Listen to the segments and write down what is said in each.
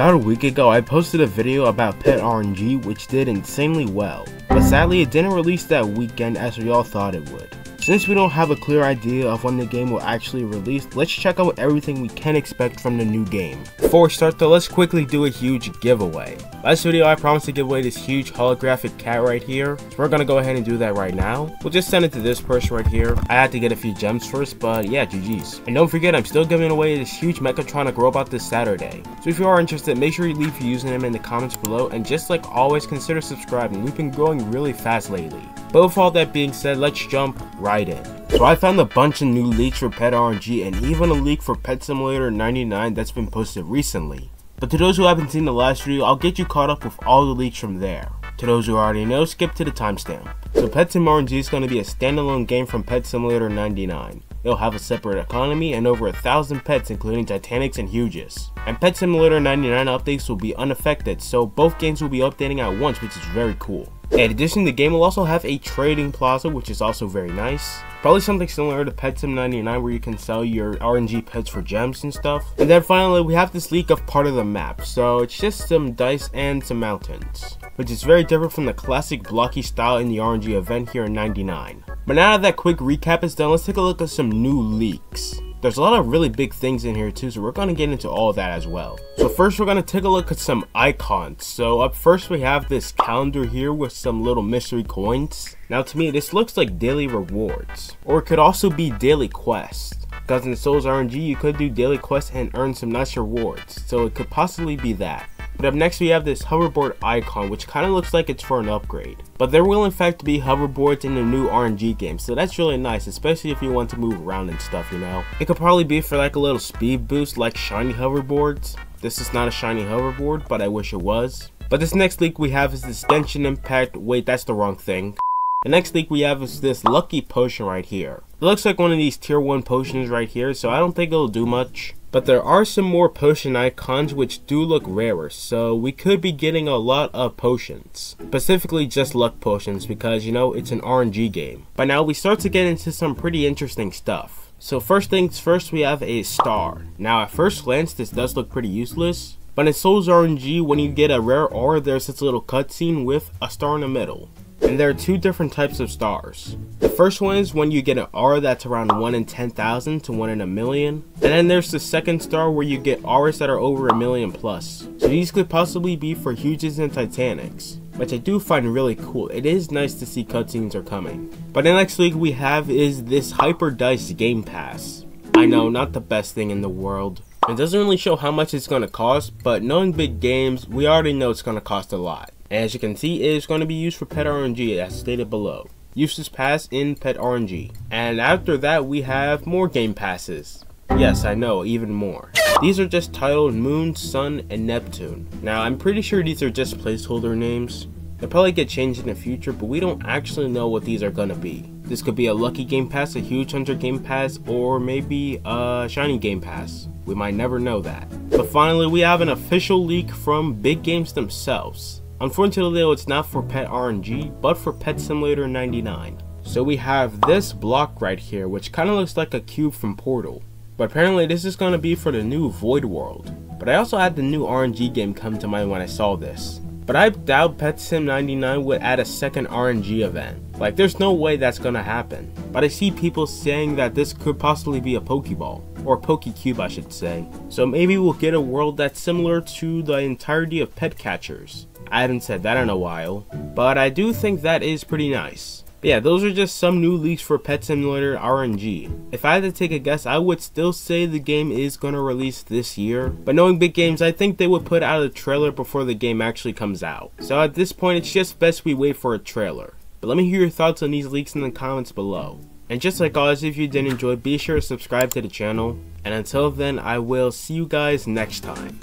About a week ago, I posted a video about Pet RNG, which did insanely well, but sadly it didn't release that weekend as we all thought it would. Since we don't have a clear idea of when the game will actually release, let's check out everything we can expect from the new game. Before we start though, let's quickly do a huge giveaway. Last video I promised to give away this huge holographic cat right here, so we're gonna go ahead and do that right now. We'll just send it to this person right here. I had to get a few gems first, but yeah, GG's. And don't forget, I'm still giving away this huge mechatronic robot this Saturday, so if you are interested, make sure you leave your username in the comments below, and just like always, consider subscribing. We've been growing really fast lately. But with all that being said, let's jump right in. So I found a bunch of new leaks for Pet RNG and even a leak for Pet Simulator 99 that's been posted recently. But to those who haven't seen the last video, I'll get you caught up with all the leaks from there. To those who already know, skip to the timestamp. So Pet Sim RNG is going to be a standalone game from Pet Simulator 99. It'll have a separate economy and over 1,000 pets including Titanics and Huges. And Pet Simulator 99 updates will be unaffected, so both games will be updating at once, which is very cool. In addition, the game will also have a trading plaza, which is also very nice. Probably something similar to Pet Sim 99 where you can sell your RNG pets for gems and stuff. And then finally, we have this leak of part of the map, so it's just some dice and some mountains, which is very different from the classic blocky style in the RNG event here in 99. But now that quick recap is done, let's take a look at some new leaks. There's a lot of really big things in here too, so we're going to get into all of that as well. So first we're going to take a look at some icons. So up first we have this calendar here with some little mystery coins. Now to me this looks like daily rewards, or it could also be daily quests, because in Souls RNG you could do daily quests and earn some nice rewards, so it could possibly be that. But up next we have this hoverboard icon, which kind of looks like it's for an upgrade. But there will in fact be hoverboards in the new RNG game, so that's really nice, especially if you want to move around and stuff, you know. It could probably be for like a little speed boost, like shiny hoverboards. This is not a shiny hoverboard, but I wish it was. But this next leak we have is this Tension Impact, wait, that's the wrong thing. The next leak we have is this lucky potion right here. It looks like one of these tier 1 potions right here, so I don't think it'll do much. But there are some more potion icons which do look rarer, so we could be getting a lot of potions. Specifically just luck potions, because you know, it's an RNG game. But now we start to get into some pretty interesting stuff. So first things first, we have a star. Now at first glance this does look pretty useless, but in Souls RNG when you get a rare aura there's this little cutscene with a star in the middle. And there are two different types of stars. The first one is when you get an aura that's around 1 in 10,000 to 1 in a million. And then there's the second star where you get auras that are over a million plus. So these could possibly be for Huges and Titanics, which I do find really cool. It is nice to see cutscenes are coming. But the next leak we have is this Hyper Dice Game Pass. I know, not the best thing in the world. It doesn't really show how much it's going to cost, but knowing Big Games, we already know it's going to cost a lot. And as you can see, it is going to be used for Pet RNG as stated below. Use this pass in Pet RNG. And after that, we have more game passes. Yes, I know, even more. These are just titled Moon, Sun, and Neptune. Now, I'm pretty sure these are just placeholder names. They'll probably get changed in the future, but we don't actually know what these are going to be. This could be a lucky game pass, a huge hunter game pass, or maybe a shiny game pass. We might never know that. But finally, we have an official leak from Big Games themselves. Unfortunately though, it's not for Pet RNG, but for Pet Simulator 99. So we have this block right here, which kind of looks like a cube from Portal. But apparently this is going to be for the new Void World. But I also had the new RNG game come to mind when I saw this. But I doubt Pet Sim 99 would add a second RNG event. Like there's no way that's going to happen. But I see people saying that this could possibly be a Pokeball. Or Pokecube I should say. So maybe we'll get a world that's similar to the entirety of Pet Catchers. I haven't said that in a while, but I do think that is pretty nice. But yeah, those are just some new leaks for Pet Simulator RNG. If I had to take a guess, I would still say the game is going to release this year. But knowing Big Games, I think they would put out a trailer before the game actually comes out. So at this point, it's just best we wait for a trailer. But let me hear your thoughts on these leaks in the comments below. And just like always, if you did enjoy, be sure to subscribe to the channel. And until then, I will see you guys next time.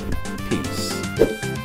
Peace.